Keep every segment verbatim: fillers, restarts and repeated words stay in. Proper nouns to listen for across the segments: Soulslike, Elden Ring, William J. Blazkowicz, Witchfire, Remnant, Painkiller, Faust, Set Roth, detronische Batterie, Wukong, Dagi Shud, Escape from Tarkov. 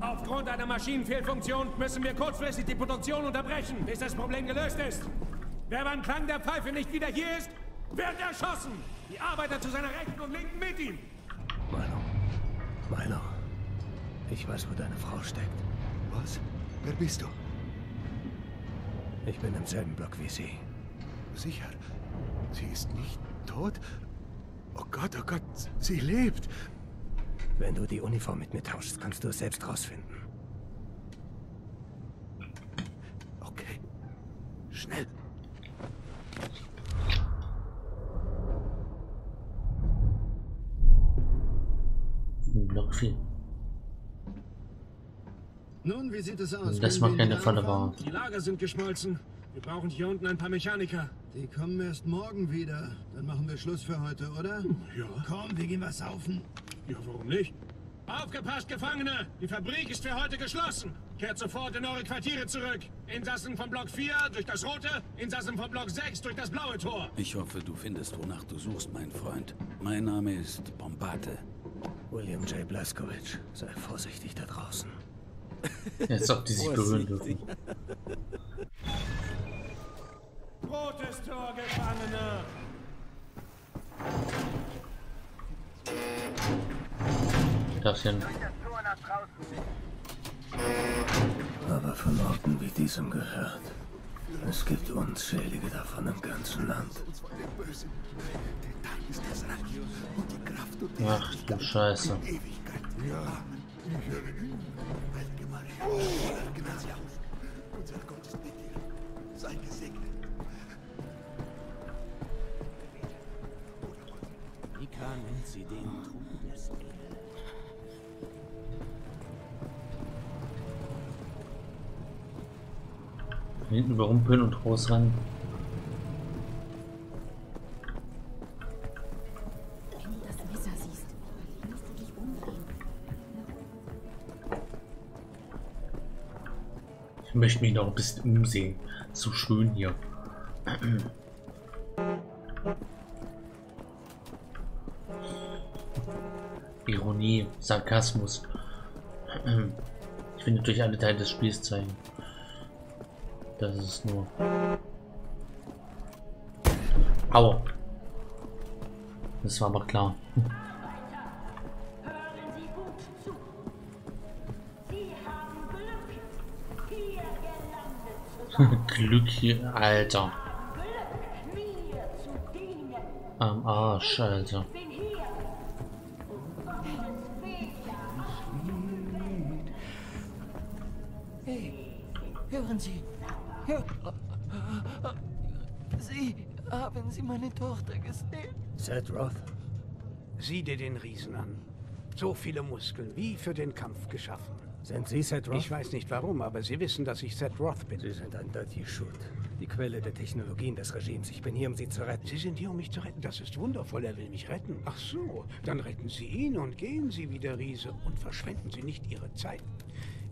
Aufgrund einer Maschinenfehlfunktion müssen wir kurzfristig die Produktion unterbrechen, bis das Problem gelöst ist. Wer beim Klang der Pfeife nicht wieder hier ist, wird erschossen. Die Arbeiter zu seiner Rechten und Linken mit ihm. Milo, Milo, ich weiß, wo deine Frau steckt. Was? Wer bist du? Ich bin im selben Block wie sie. Sicher? Sie ist nicht tot? Oh Gott, oh Gott, sie lebt! Wenn du die Uniform mit mir tauschst, kannst du es selbst rausfinden. Okay. Schnell! Noch viel. Nun, wie sieht es aus? Das macht keine Falle wahr. Die Lager sind geschmolzen. Wir brauchen hier unten ein paar Mechaniker. Die kommen erst morgen wieder. Dann machen wir Schluss für heute, oder? Ja. Komm, wir gehen was saufen. Ja, warum nicht? Aufgepasst, Gefangene! Die Fabrik ist für heute geschlossen. Kehrt sofort in eure Quartiere zurück. Insassen von Block vier durch das rote, Insassen von Block sechs durch das blaue Tor. Ich hoffe, du findest, wonach du suchst, mein Freund. Mein Name ist Bombate. William J. Blazkowicz, sei vorsichtig da draußen. Jetzt ob die sich berühren dürfen. Rotes Tor, Gefangene! Dachchen. Aber von Orten wie diesem gehört. Es gibt unzählige davon im ganzen Land. Ach du Scheiße. Sei gesegnet. Ika nennt sie den Truben der Seele. Hinten überrumpeln und raus ran. Wenn du das Messer siehst, musst du dich umdrehen. Ich möchte mich noch ein bisschen umsehen. So schön hier. Ironie, Sarkasmus. Ich finde durch alle Teile des Spiels zeigen. Das ist nur. Aua. Das war aber klar. Glück hier, Alter. Am Arsch, Alter. Hey, hören Sie. Hör Sie, haben Sie meine Tochter gesehen? Set Roth. Sieh dir den Riesen an. So viele Muskeln, wie für den Kampf geschaffen. Sind Sie Set Roth? Ich weiß nicht warum, aber Sie wissen, dass ich Set Roth bin. Sie sind ein Dagi Shud, die Quelle der Technologien des Regimes. Ich bin hier, um Sie zu retten. Sie sind hier, um mich zu retten. Das ist wundervoll. Er will mich retten. Ach so, dann retten Sie ihn und gehen Sie wie der Riese und verschwenden Sie nicht Ihre Zeit.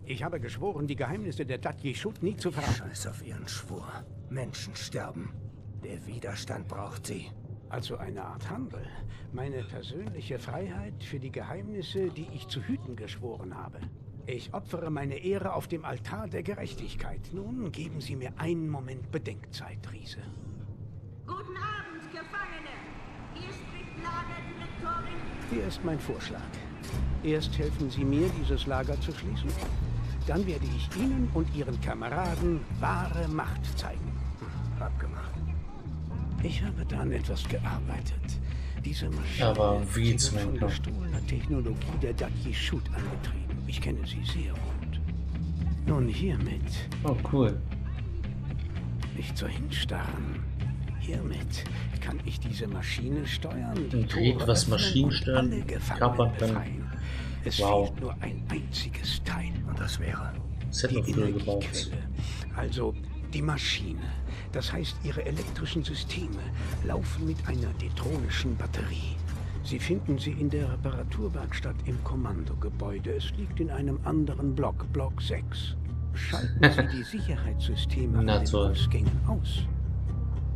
Ich habe geschworen, die Geheimnisse der Dagi Shud nie zu verraten. Scheiß auf Ihren Schwur. Menschen sterben. Der Widerstand braucht sie. Also eine Art Handel. Meine persönliche Freiheit für die Geheimnisse, die ich zu hüten geschworen habe. Ich opfere meine Ehre auf dem Altar der Gerechtigkeit. Nun geben Sie mir einen Moment Bedenkzeit, Riese. Guten Abend, Gefangene. Hier spricht Lagerdirektorin. Hier ist mein Vorschlag. Erst helfen Sie mir, dieses Lager zu schließen. Dann werde ich Ihnen und Ihren Kameraden wahre Macht zeigen. Abgemacht. Ich habe daran etwas gearbeitet. Diese Maschine wird von gestohlener Technologie der Dagi Shud angetrieben. Ich kenne sie sehr gut. Nun hiermit. Oh, cool. Nicht so hinstarren. Hiermit kann ich diese Maschine steuern. Die Tore was Maschinen steuern. Körper befreien. Es wow. Fehlt nur ein einziges Teil. Und das wäre die Energiequelle. Also die Maschine. Das heißt, ihre elektrischen Systeme laufen mit einer detronischen Batterie. Sie finden sie in der Reparaturwerkstatt im Kommandogebäude. Es liegt in einem anderen Block, Block sechs. Schalten Sie die Sicherheitssysteme an den Ausgängen aus.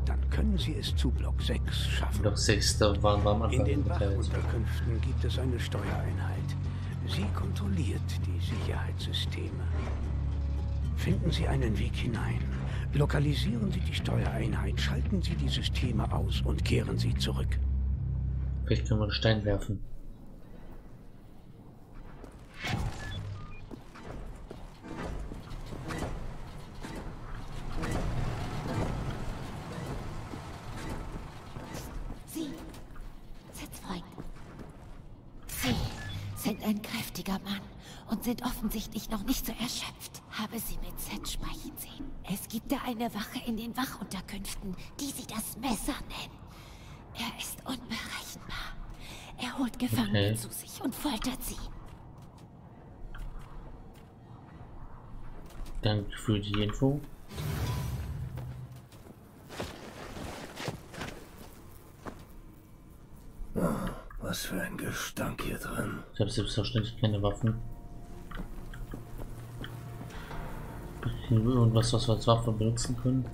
Dann können Sie es zu Block sechs schaffen. Block sechs, da waren wir am Anfang. In den Wachunterkünften gibt es eine Steuereinheit. Sie kontrolliert die Sicherheitssysteme. Finden Sie einen Weg hinein. Lokalisieren Sie die Steuereinheit, schalten Sie die Systeme aus und kehren Sie zurück. Vielleicht können wir einen Stein werfen. Sie, Sitzfreund. Sie sind ein kräftiger Mann und sind offensichtlich noch nicht so erschöpft. Habe sie mit Set sprechen sehen. Es gibt da eine Wache in den Wachunterkünften, die sie das Messer nennen. Er ist unberechenbar. Er holt Gefangene okay. zu sich und foltert sie. Danke für die Info. Oh, was für ein Gestank hier drin. Ich habe selbstverständlich keine Waffen. Irgendwas, was wir als Waffe benutzen können.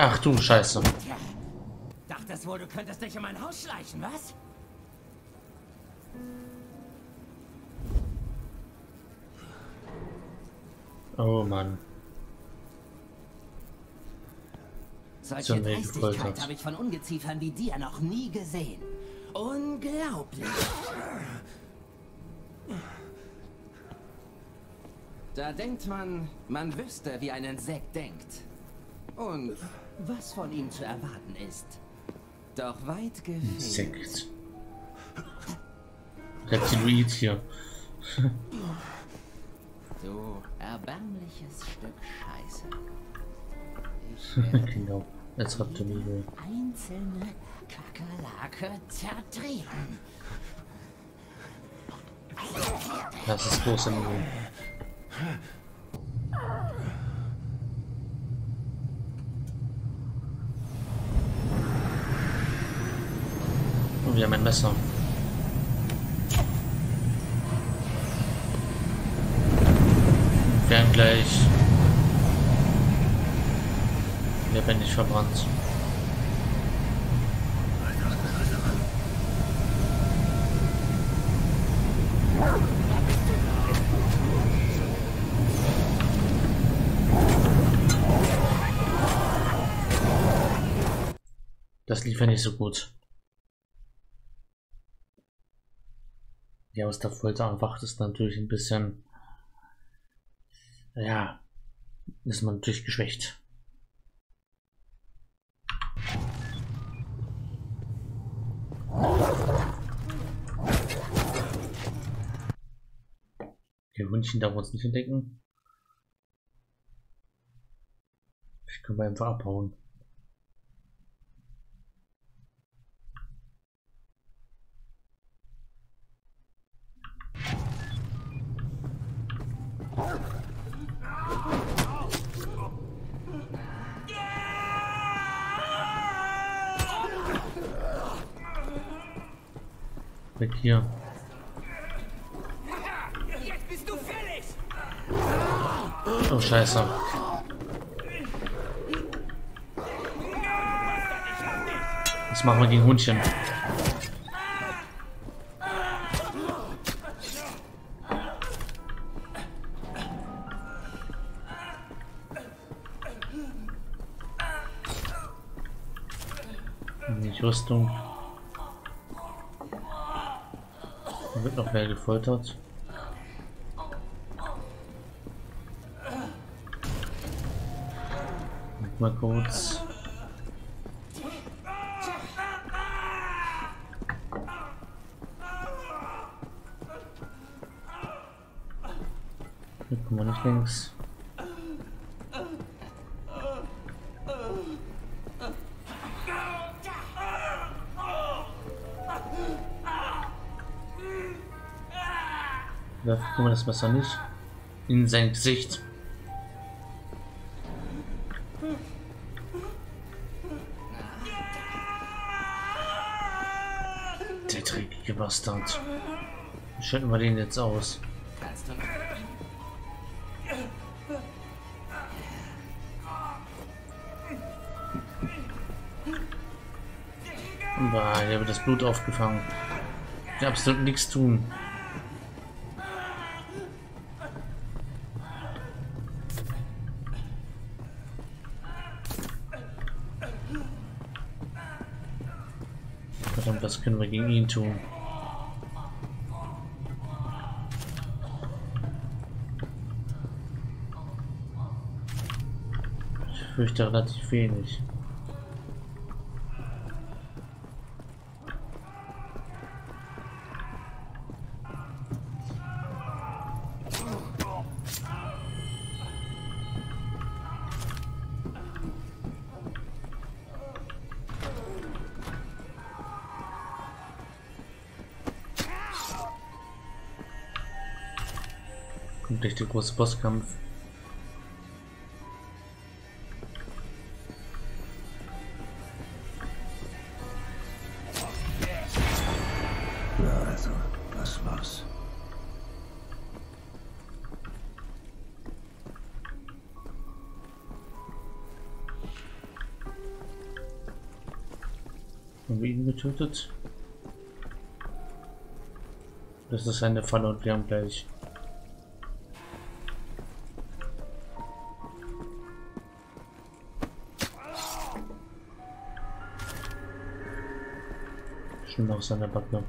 Ach du Scheiße. Tja, dachtest wohl, du könntest dich in mein Haus schleichen, was? Oh Mann. Solche Dreistigkeit habe ich von Ungeziefern wie dir noch nie gesehen. Unglaublich. Da denkt man, man wüsste, wie ein Insekt denkt. Und was von ihm zu erwarten ist. Doch weit gefehlt. Insekt. Reptiloid hier. Du erbärmliches Stück Scheiße. Ich werde genau. Jetzt habt ihr mich wohl. Einzelne Kakerlake zertreten. Das ist große Mühe. Und wir haben ein Messer. Werden gleich lebendig verbrannt. Das lief ja nicht so gut. Ja, aus der Folter erwacht ist natürlich ein bisschen. Ja, ist man natürlich geschwächt. Okay, Hundchen darf uns nicht entdecken. Ich kann mal einfach abhauen. Weg hier. Jetzt bist du fertig. Oh Scheiße. Was machen wir gegen Hundchen? Nicht Rüstung. Da wird noch mehr gefoltert. Mal kurz. Hier kommen wir nicht links. Guck mal, das Messer nicht in sein Gesicht. Der dreckige Bastard. Schalten wir den jetzt aus. Bah, hier wird das Blut aufgefangen. Ich kann absolut nichts tun. Verdammt, was können wir gegen ihn tun? Ich fürchte relativ wenig. Gleich der große Bosskampf. Na also, das war's. Haben wir ihn getötet? Das ist eine Falle und wir haben gleich. Aus seiner Backe.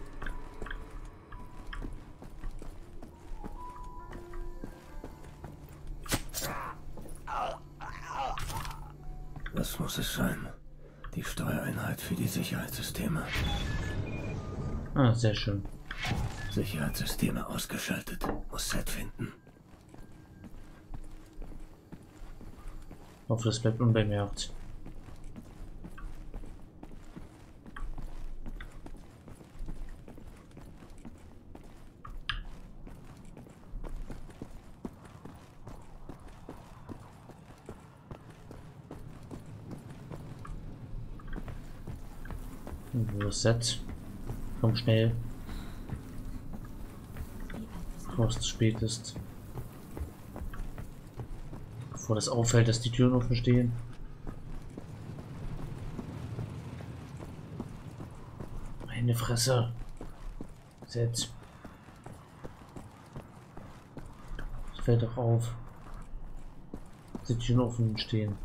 Das muss es sein. Die Steuereinheit für die Sicherheitssysteme. Ah, sehr schön. Sicherheitssysteme ausgeschaltet. Muss Set finden. Ich hoffe, das bleibt unbemerkt. Set. Komm schnell. Bevor es zu spät ist. Bevor das auffällt, dass die Türen offen stehen. Meine Fresse. Set. Das fällt doch auf. Dass die Türen offen stehen.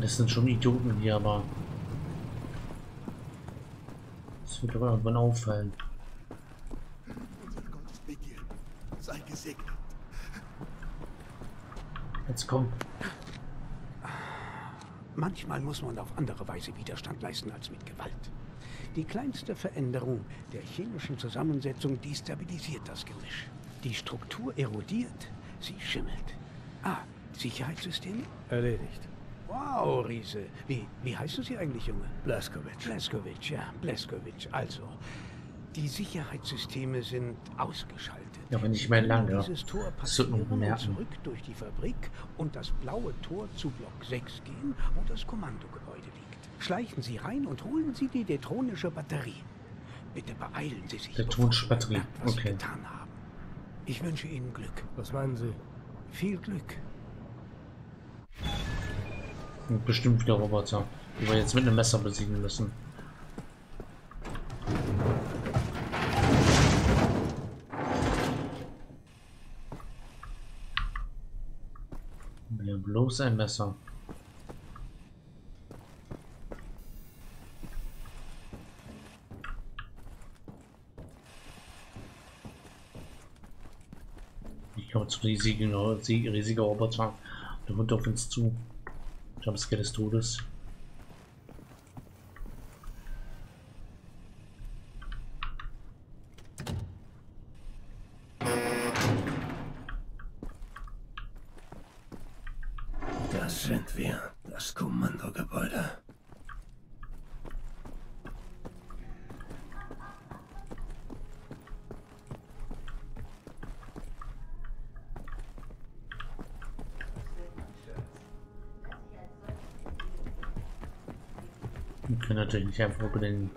Das sind schon Idioten hier, aber es wird doch irgendwann auffallen. Jetzt komm. Manchmal muss man auf andere Weise Widerstand leisten als mit Gewalt. Die kleinste Veränderung der chemischen Zusammensetzung destabilisiert das Gemisch. Die Struktur erodiert, sie schimmelt. Ah, Sicherheitssystem? Erledigt. Wow, Riese. Wie, wie heißen Sie eigentlich, Junge? Blazkowicz. Blazkowicz, ja. Blazkowicz. Also, die Sicherheitssysteme sind ausgeschaltet. Ja, aber nicht mehr lange. Dieses Tor passieren und zurück durch die Fabrik und das blaue Tor zu Block sechs gehen, wo das Kommandogebäude liegt. Schleichen Sie rein und holen Sie die detronische Batterie. Bitte beeilen Sie sich, detronische Batterie. Merkt, was okay. Sie getan haben. Ich wünsche Ihnen Glück. Was meinen Sie? Viel Glück. Bestimmt wieder Roboter, die wir jetzt mit einem Messer besiegen müssen. Wir haben bloß ein Messer. Ich komme zu riesigen, riesiger Roboter. Der Hund auf uns zu. Jumpscare des Todes. Das sind wir, das Kommandogebäude. Wir können natürlich nicht einfach über den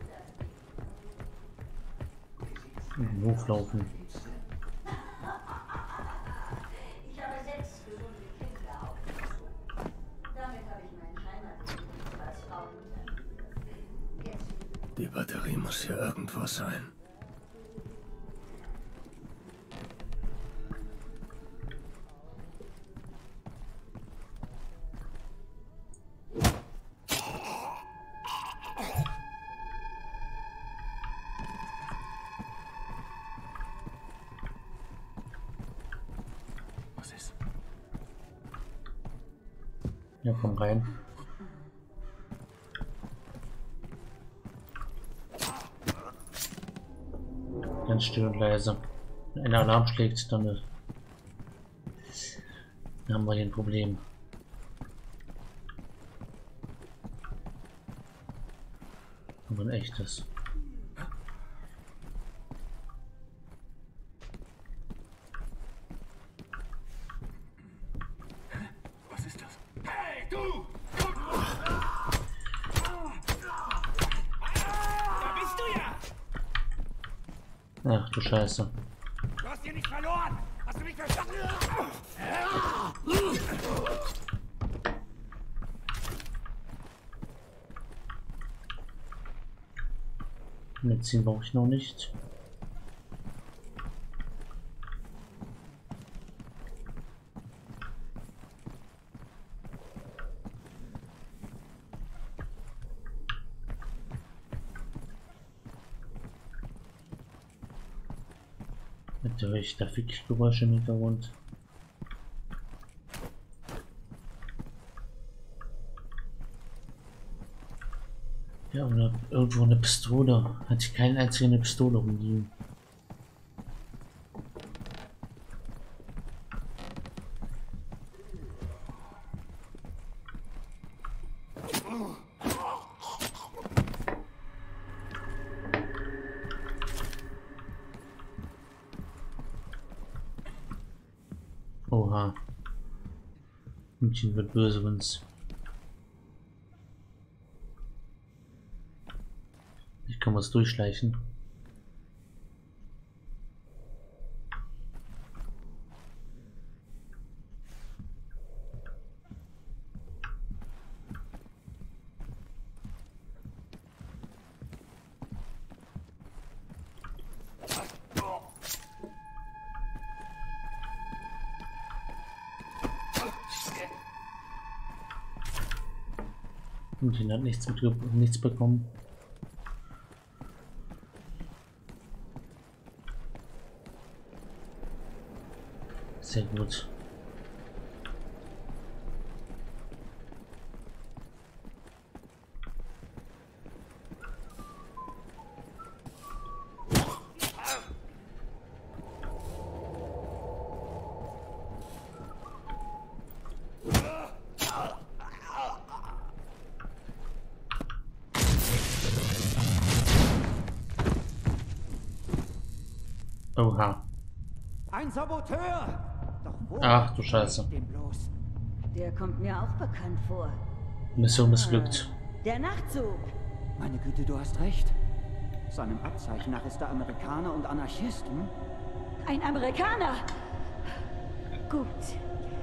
Hof laufen. Die Batterie muss hier irgendwo sein. Ja, komm rein. Ganz still und leise. Wenn ein Alarm schlägt, dann haben wir hier ein Problem. Aber ein echtes. Ach du Scheiße. Du hast hier nicht verloren! Hast du mich verstanden? Medizin brauche ich noch nicht. Natürlich, da fick ich Geräusche im Hintergrund. Ja, oder irgendwo eine Pistole. Hat sich keine einzige Pistole rumliegen. Oha. München wird böse uns. Ich kann was durchschleichen. Und ihn hat nichts, mit, nichts bekommen. Sehr gut. Oha. Ein Saboteur! Doch wo? Ach du Scheiße. Der kommt mir auch bekannt vor. Mission missglückt. Der Nachtzug! Meine Güte, du hast recht. Seinem Abzeichen nach ist er Amerikaner und Anarchisten. Ein Amerikaner! Gut.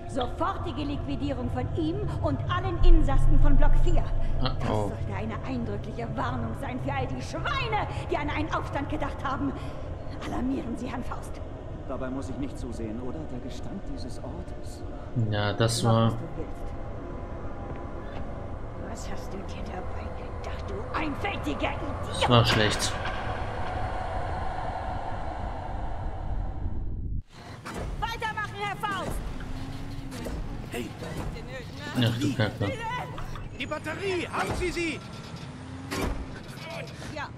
Sofortige Liquidierung von ihm und allen Insassen von Block vier. Uh-oh. Das sollte eine eindrückliche Warnung sein für all die Schweine, die an einen Aufstand gedacht haben. Alarmieren Sie Herrn Faust. Dabei muss ich nicht zusehen, oder? Der Gestank dieses Ortes. Ja, das war... Was hast du dir dabei gedacht, du einfältiger Idiot? Das war schlecht. Weitermachen, Herr Faust! Hey! Ach du Kacke. Die Batterie! Haben Sie sie! Ja.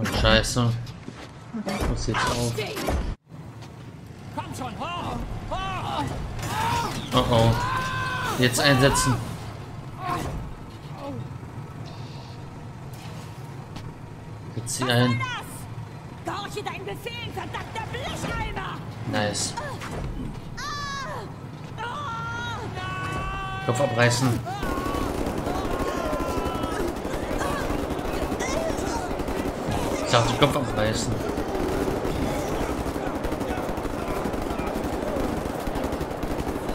Oh, Scheiße. Ich muss jetzt auf. Oh oh. Jetzt einsetzen. Jetzt zieh ein. Nice. Kopf abreißen. Ich dachte, ich komme vom Preisen.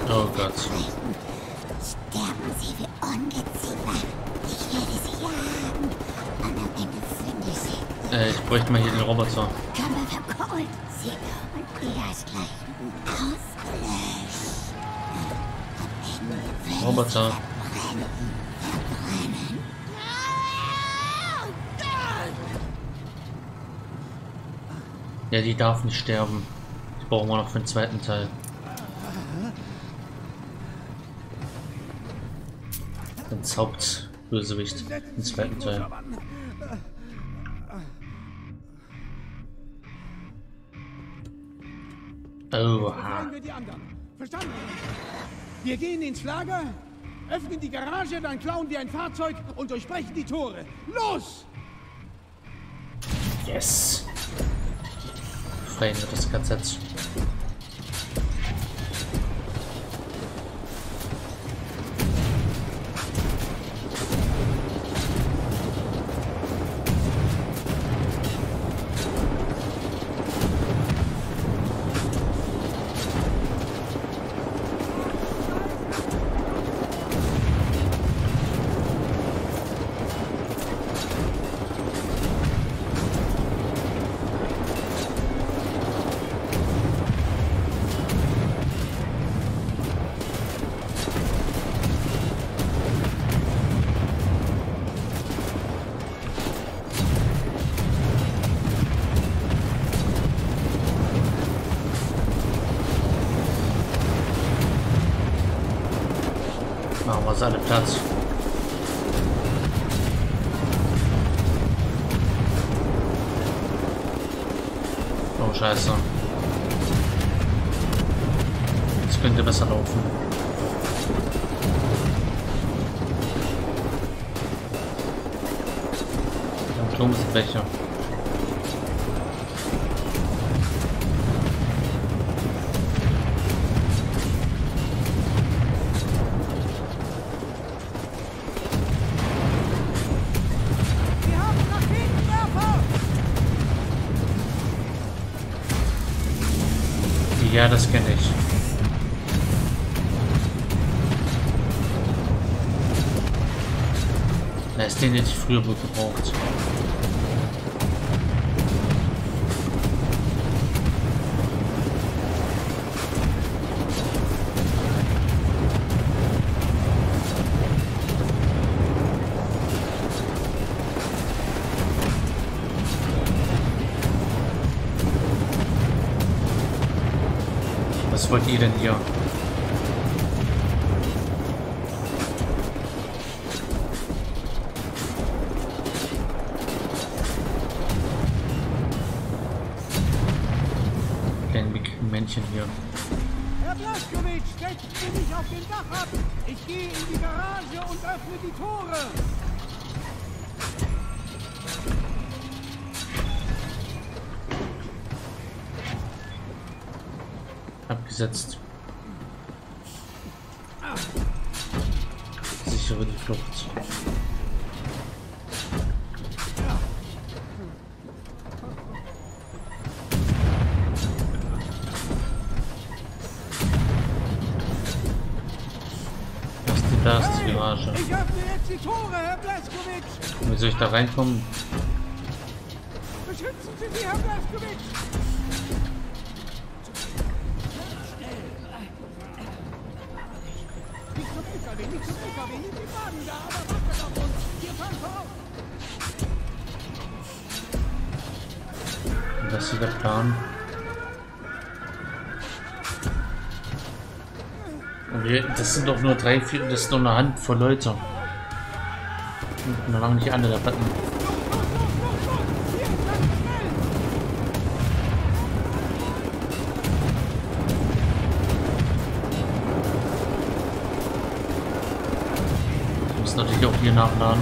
Oh Gott. Sterben Sie wie Ungeziefer. Ich werde Sie jagen. Und am Ende finde ich Sie. Äh, ich bräuchte mal hier den Roboter. Körper verkohlt Sie und ihresgleichen ausgelöscht. Am Ende will ich Roboter. Ja, die darf nicht sterben. Die brauchen wir noch für den zweiten Teil. Ins Hauptbösewicht. Den zweiten Teil. Oha. Wir gehen ins Lager, öffnen die Garage, dann klauen wir ein Fahrzeug und durchbrechen die Tore. Los! Yes! Das K Z. Alle Platz. Oh Scheiße. Das könnte besser laufen. Dann Klum sind welche. Ja, das kenne ich. Na, ist den hätte ich früher wohl gebraucht. Was wollt ihr denn hier? Kein Männchen hier. Herr Blazkowicz, setzen Sie mich auf den Dach ab! Ich gehe in die Garage und öffne die Tore! Abgesetzt. Sichere die Flucht. Das ist die, da ist die Garage. Ich öffne jetzt die Tore, Herr Blazkowicz. Wie soll ich da reinkommen? Beschützen Sie sie, Herr Blazkowicz. Das ist der Plan. Und wir, das sind doch nur drei, vier, das ist doch eine Handvoll Leute. Und noch lange nicht alle da backen. Ich muss natürlich auch hier nachladen.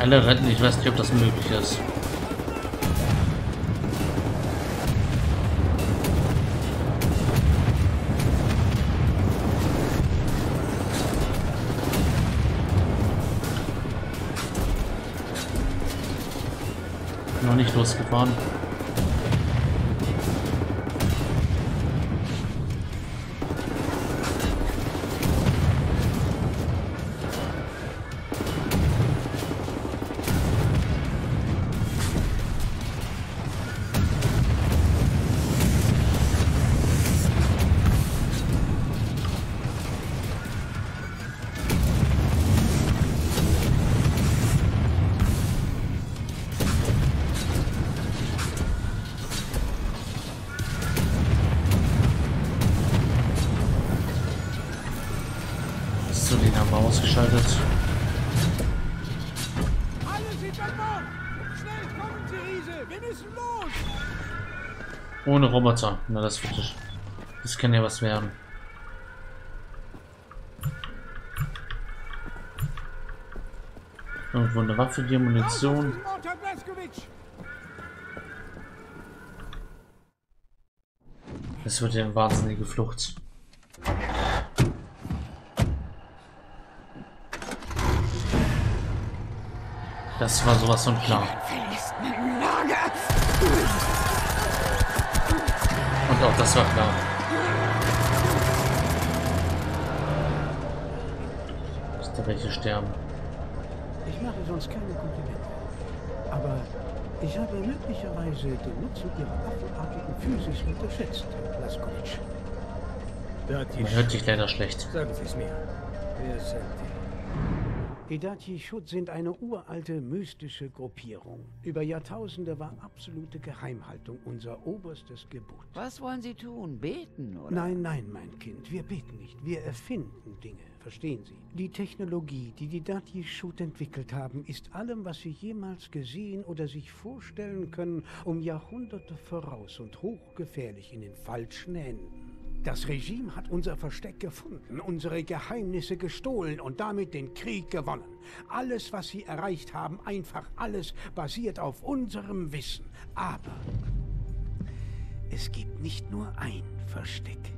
Alle retten, ich weiß nicht, ob das möglich ist. noch nicht losgefahren. Ausgeschaltet. Alle sind an Bord! Schnell kommen Sie, Riese! Wir müssen los! Ohne Roboter. Na, das wird ich. Das kann ja was werden. Irgendwo eine Waffe, die Munition. Das wird ja eine wahnsinnige Flucht. Das war sowas von klar. Und auch das war klar. Dass da welche sterben. Ich mache sonst keine Komplimente. Aber ich habe möglicherweise den Nutzen ihrer affenartigen Physis unterschätzt, Blazkowicz. Man hört dich leider schlecht. Sagen Sie es mir. Wer sind die? Die Dagi Shud sind eine uralte, mystische Gruppierung. Über Jahrtausende war absolute Geheimhaltung unser oberstes Gebot. Was wollen Sie tun? Beten, oder? Nein, nein, mein Kind. Wir beten nicht. Wir erfinden Dinge. Verstehen Sie? Die Technologie, die die Dagi Shud entwickelt haben, ist allem, was Sie jemals gesehen oder sich vorstellen können, um Jahrhunderte voraus und hochgefährlich in den falschen Händen. Das Regime hat unser Versteck gefunden, unsere Geheimnisse gestohlen und damit den Krieg gewonnen. Alles, was sie erreicht haben, einfach alles, basiert auf unserem Wissen. Aber es gibt nicht nur ein Versteck.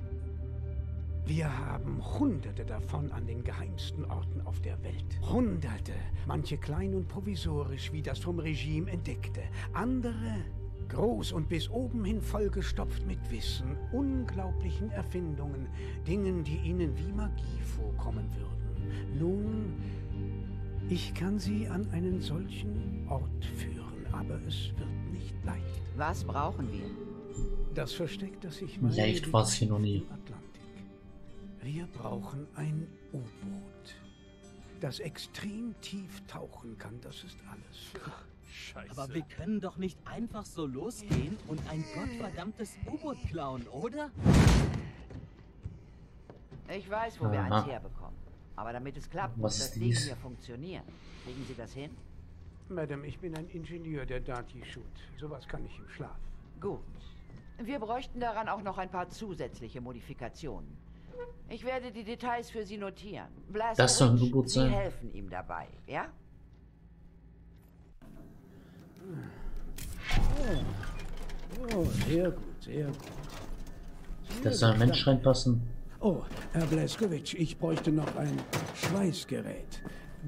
Wir haben Hunderte davon an den geheimsten Orten auf der Welt. Hunderte, manche klein und provisorisch, wie das vom Regime entdeckte, andere... groß und bis oben hin vollgestopft mit Wissen, unglaublichen Erfindungen, Dingen, die ihnen wie Magie vorkommen würden. Nun, ich kann sie an einen solchen Ort führen, aber es wird nicht leicht. Was brauchen wir? Das Versteck, das ich meine. Leicht war es hier noch nie. Atlantik. Wir brauchen ein U-Boot, das extrem tief tauchen kann, das ist alles. Scheiße. Aber wir können doch nicht einfach so losgehen und ein gottverdammtes U-Boot klauen, oder? Ich weiß, wo Aha. wir eins herbekommen. Aber damit es klappt, muss das Ding hier funktionieren. Kriegen Sie das hin? Madame, ich bin ein Ingenieur der Dagi Shud. Sowas kann ich im Schlaf. Gut. Wir bräuchten daran auch noch ein paar zusätzliche Modifikationen. Ich werde die Details für Sie notieren. Das soll ein U-Boot sein. Sie helfen ihm dabei, ja? Oh, oh, sehr gut, sehr gut. Sehr das soll ein Mensch reinpassen. Oh, Herr Blazkowicz, ich bräuchte noch ein Schweißgerät.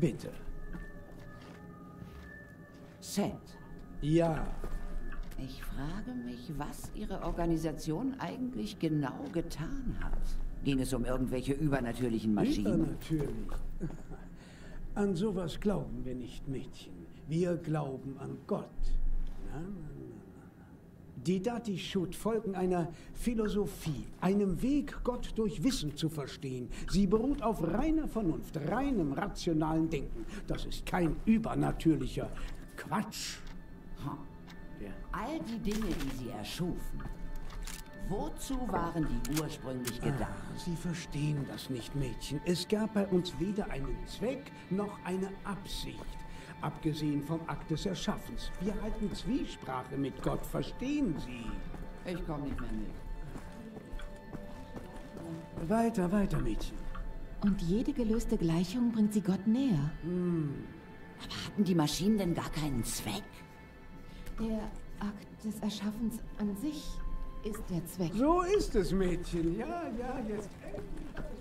Bitte. Set. Ja. Ich frage mich, was Ihre Organisation eigentlich genau getan hat. Ging es um irgendwelche übernatürlichen Maschinen? Übernatürlich. An sowas glauben wir nicht, Mädchen. Wir glauben an Gott. Na, na, na. Die Dagi Shud folgen einer Philosophie, einem Weg, Gott durch Wissen zu verstehen. Sie beruht auf reiner Vernunft, reinem rationalen Denken. Das ist kein übernatürlicher Quatsch. Hm. Ja. All die Dinge, die sie erschufen, wozu waren die ursprünglich gedacht? Ah, Sie verstehen das nicht, Mädchen. Es gab bei uns weder einen Zweck noch eine Absicht. Abgesehen vom Akt des Erschaffens. Wir halten Zwiesprache mit Gott, verstehen Sie? Ich komme nicht mehr mit. Weiter, weiter, Mädchen. Und jede gelöste Gleichung bringt sie Gott näher. Hm. Aber hatten die Maschinen denn gar keinen Zweck? Der Akt des Erschaffens an sich ist der Zweck. So ist es, Mädchen. Ja, ja, jetzt endlich.